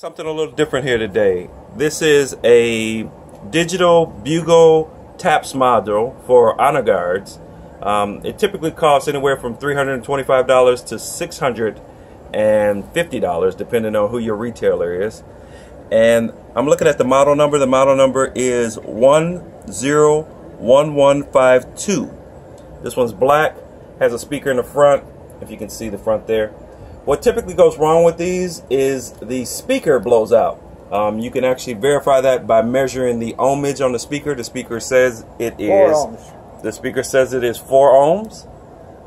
Something a little different here today. This is a digital bugle Taps module for honor guards. It typically costs anywhere from $325 to $650 depending on who your retailer is. And I'm looking at the model number. The model number is 101152. This one's black, has a speaker in the front, if you can see the front there. What typically goes wrong with these is the speaker blows out. You can actually verify that by measuring the ohmage on the speaker. The speaker says it is 4 ohms,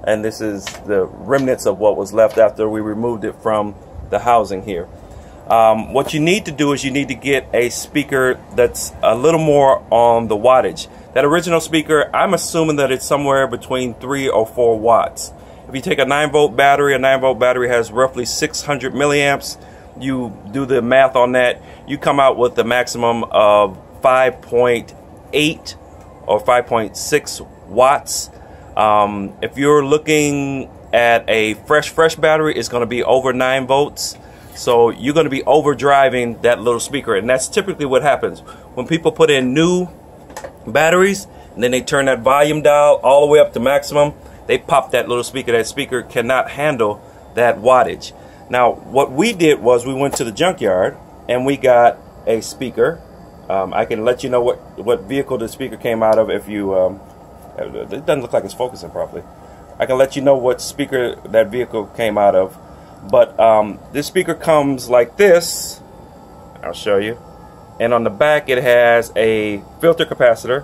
and this is the remnants of what was left after we removed it from the housing here. What you need to do is you need to get a speaker that's a little more on the wattage. That original speaker, I'm assuming that it's somewhere between 3 or 4 watts. If you take a 9-volt battery, a 9-volt battery has roughly 600 milliamps. You do the math on that, you come out with a maximum of 5.8 or 5.6 watts. If you're looking at a fresh battery, it's going to be over 9 volts. So you're going to be overdriving that little speaker. And that's typically what happens when people put in new batteries and then they turn that volume dial all the way up to maximum. They pop that little speaker. That speaker cannot handle that wattage. Now, what we did was we went to the junkyard and we got a speaker. I can let you know what vehicle the speaker came out of if you... it doesn't look like it's focusing properly. I can let you know what speaker that vehicle came out of. But this speaker comes like this. I'll show you. And on the back it has a filter capacitor.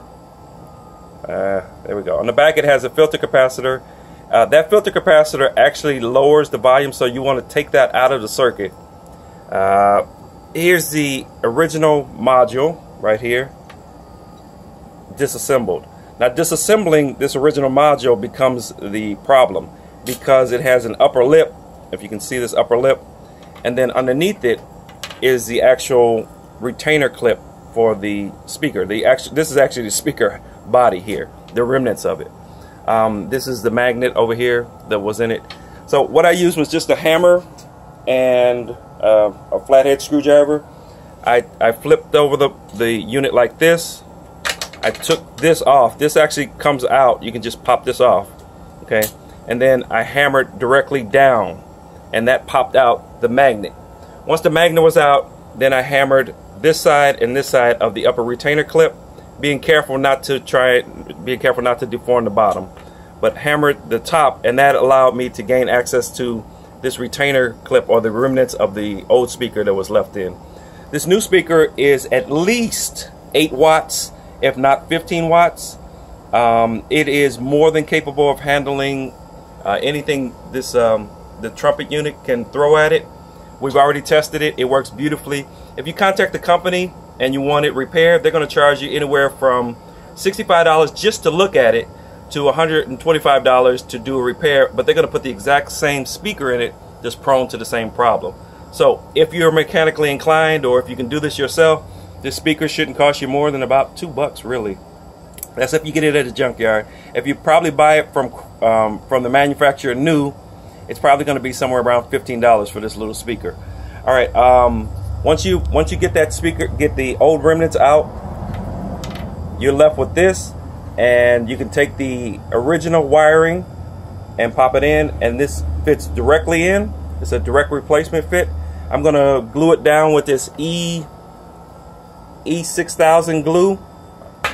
There we go. On the back it has a filter capacitor. That filter capacitor actually lowers the volume, so you want to take that out of the circuit. Here's the original module right here, disassembled. Now, disassembling this original module becomes the problem because it has an upper lip, if you can see this upper lip, and then underneath it is the actual retainer clip for the speaker. This is actually the speaker body here, the remnants of it. This is the magnet over here that was in it. So what I used was just a hammer and a flathead screwdriver. I flipped over the unit like this. I took this off. This actually comes out. You can just pop this off, okay? And then I hammered directly down, and that popped out the magnet. Once the magnet was out, then I hammered this side and this side of the upper retainer clip, being careful not to deform the bottom, but hammered the top, and that allowed me to gain access to this retainer clip or the remnants of the old speaker that was left in. This new speaker is at least 8 watts, if not 15 watts. It is more than capable of handling anything this the trumpet unit can throw at it. We've already tested it. It works beautifully. If you contact the company and you want it repaired, they're going to charge you anywhere from $65 just to look at it to $125 to do a repair, but they're going to put the exact same speaker in it that's prone to the same problem. So if you're mechanically inclined or if you can do this yourself, this speaker shouldn't cost you more than about $2 really. That's if you get it at a junkyard. If you probably buy it from the manufacturer new, it's probably going to be somewhere around $15 for this little speaker. All right. Once you get that speaker, get the old remnants out, you're left with this, and you can take the original wiring and pop it in, and this fits directly in. It's a direct replacement fit. I'm gonna glue it down with this E E6000 glue,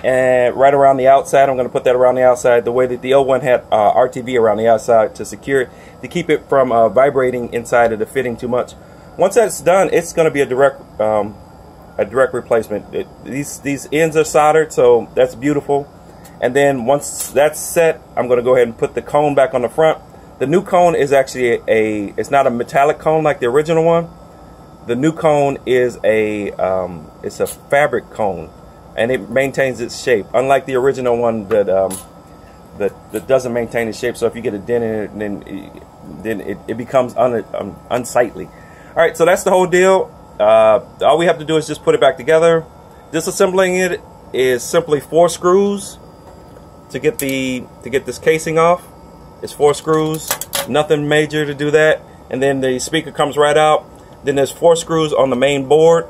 and right around the outside. I'm gonna put that around the outside the way that the old one had RTV around the outside to secure it, to keep it from vibrating inside of the fitting too much. Once that's done, it's going to be a direct replacement. These ends are soldered, so that's beautiful. And then once that's set, I'm going to go ahead and put the cone back on the front. The new cone is actually it's not a metallic cone like the original one. The new cone is it's a fabric cone, and it maintains its shape, unlike the original one that doesn't maintain its shape. So if you get a dent in it, then it becomes unsightly. All right, so that's the whole deal. All we have to do is just put it back together. Disassembling it is simply 4 screws to get this casing off. It's 4 screws, nothing major to do that. And then the speaker comes right out. Then there's four screws on the main board.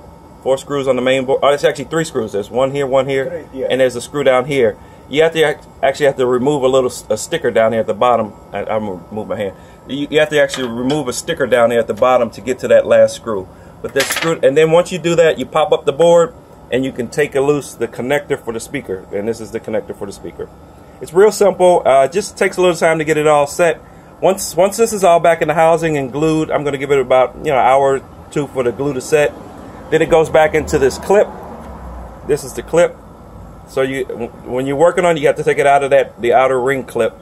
Oh, there's actually three screws. There's one here, and there's a screw down here. You have to actually have to remove a sticker down here at the bottom. I'm going to move my hand. You have to actually remove a sticker down here at the bottom to get to that last screw. But that screw, and then once you do that, you pop up the board, and you can take loose the connector for the speaker. And this is the connector for the speaker. It's real simple. Just takes a little time to get it all set. Once this is all back in the housing and glued, I'm going to give it about an hour or two for the glue to set. Then it goes back into this clip. This is the clip. So when you're working on it, you have to take it out of the outer ring clip.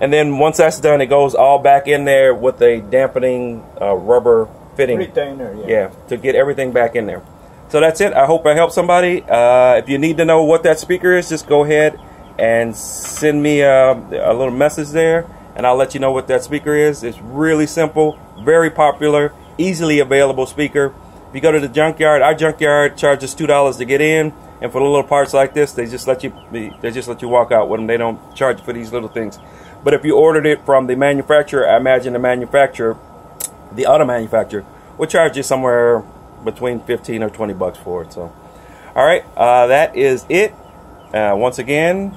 And then once that's done, it goes all back in there with a dampening rubber fitting. Retainer, yeah. Yeah, to get everything back in there. So that's it. I hope I helped somebody. If you need to know what that speaker is, just go ahead and send me a little message there, and I'll let you know what that speaker is. It's really simple, very popular, easily available speaker. If you go to the junkyard, our junkyard charges $2 to get in, and for the little parts like this, they just let you walk out with them. They don't charge for these little things. But if you ordered it from the manufacturer, I imagine the manufacturer, the auto manufacturer, will charge you somewhere between $15 or $20 for it. So, all right, that is it. Once again,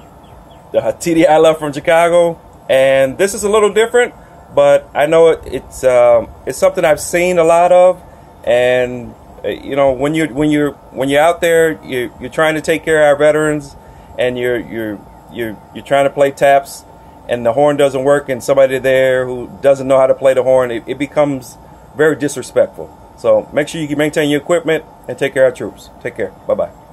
the TDI Love from Chicago, and this is a little different, but I know it's something I've seen a lot of. And when you're out there, you're trying to take care of our veterans, and you're trying to play taps, and the horn doesn't work, and somebody there who doesn't know how to play the horn, it becomes very disrespectful. So make sure you maintain your equipment and take care of our troops. Take care. Bye bye.